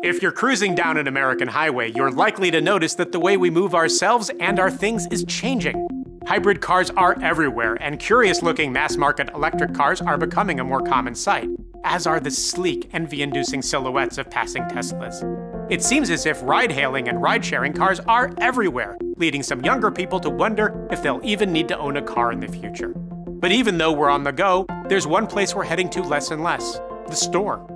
If you're cruising down an American highway, you're likely to notice that the way we move ourselves and our things is changing. Hybrid cars are everywhere, and curious-looking mass-market electric cars are becoming a more common sight, as are the sleek, envy-inducing silhouettes of passing Teslas. It seems as if ride-hailing and ride-sharing cars are everywhere, leading some younger people to wonder if they'll even need to own a car in the future. But even though we're on the go, there's one place we're heading to less and less: the store.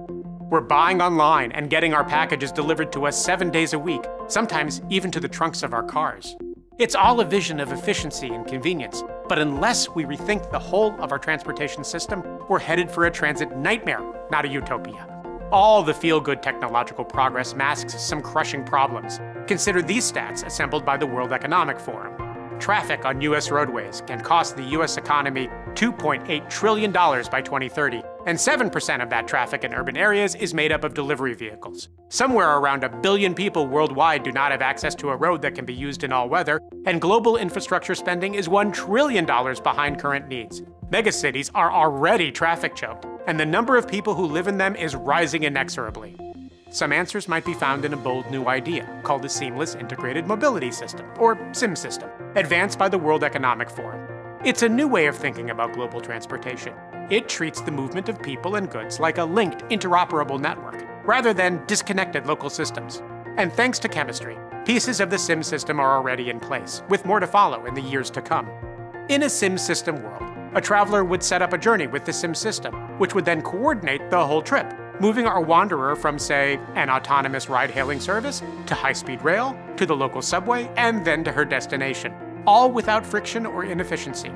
We're buying online and getting our packages delivered to us 7 days a week, sometimes even to the trunks of our cars. It's all a vision of efficiency and convenience, but unless we rethink the whole of our transportation system, we're headed for a transit nightmare, not a utopia. All the feel-good technological progress masks some crushing problems. Consider these stats assembled by the World Economic Forum. Traffic on U.S. roadways can cost the U.S. economy $2.8 trillion by 2030, and 7% of that traffic in urban areas is made up of delivery vehicles. Somewhere around 1 billion people worldwide do not have access to a road that can be used in all weather, and global infrastructure spending is $1 trillion behind current needs. Megacities are already traffic-choked, and the number of people who live in them is rising inexorably. Some answers might be found in a bold new idea called the Seamless Integrated Mobility System, or SIM system, advanced by the World Economic Forum. It's a new way of thinking about global transportation. It treats the movement of people and goods like a linked, interoperable network, rather than disconnected local systems. And thanks to chemistry, pieces of the SIM system are already in place, with more to follow in the years to come. In a SIM system world, a traveler would set up a journey with the SIM system, which would then coordinate the whole trip, moving our wanderer from, say, an autonomous ride-hailing service, to high-speed rail, to the local subway, and then to her destination, all without friction or inefficiency.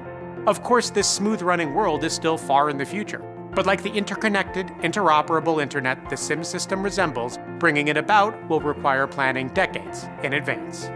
Of course, this smooth-running world is still far in the future, but like the interconnected, interoperable internet the SIM system resembles, bringing it about will require planning decades in advance.